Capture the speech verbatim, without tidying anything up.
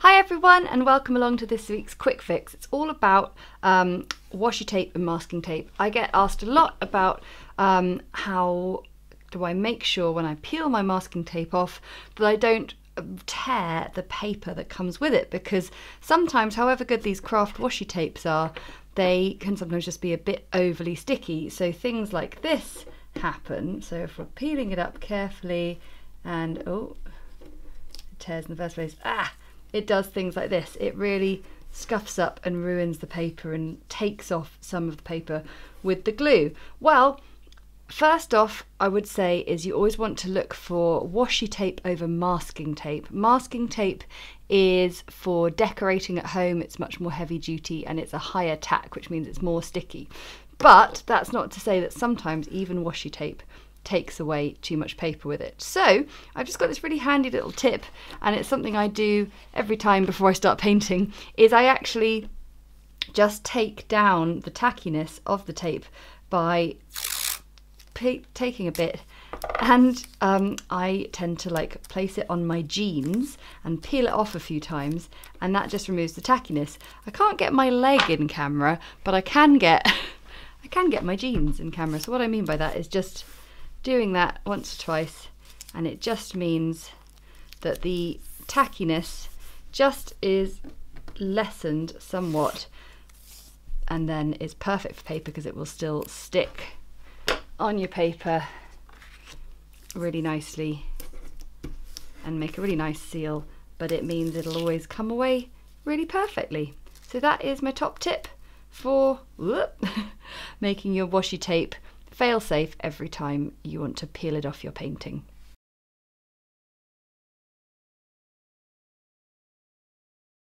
Hi everyone, and welcome along to this week's quick fix. It's all about um, washi tape and masking tape. I get asked a lot about um, how do I make sure when I peel my masking tape off that I don't tear the paper that comes with it, because sometimes, however good these craft washi tapes are, they can sometimes just be a bit overly sticky. So things like this happen. So if we're peeling it up carefully and, oh, it tears in the first place. Ah! It does things like this. It really scuffs up and ruins the paper and takes off some of the paper with the glue. Well, first off, I would say is you always want to look for washi tape over masking tape. Masking tape is for decorating at home. It's much more heavy duty and it's a higher tack, which means it's more sticky. But that's not to say that sometimes even washi tape takes away too much paper with it. So I've just got this really handy little tip, and it's something I do every time before I start painting, is I actually just take down the tackiness of the tape by taking a bit, and um, I tend to like place it on my jeans and peel it off a few times, and that just removes the tackiness. I can't get my leg in camera, but I can get I can get my jeans in camera. So what I mean by that is just doing that once or twice, and it just means that the tackiness just is lessened somewhat, and then it's perfect for paper because it will still stick on your paper really nicely and make a really nice seal, but it means it'll always come away really perfectly. So that is my top tip for whoop, making your washi tape fail safe every time you want to peel it off your painting.